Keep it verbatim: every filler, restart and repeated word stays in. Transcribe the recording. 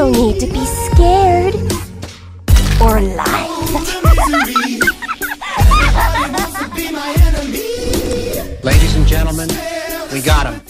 no need to be scared or lied. Ladies and gentlemen, we got him.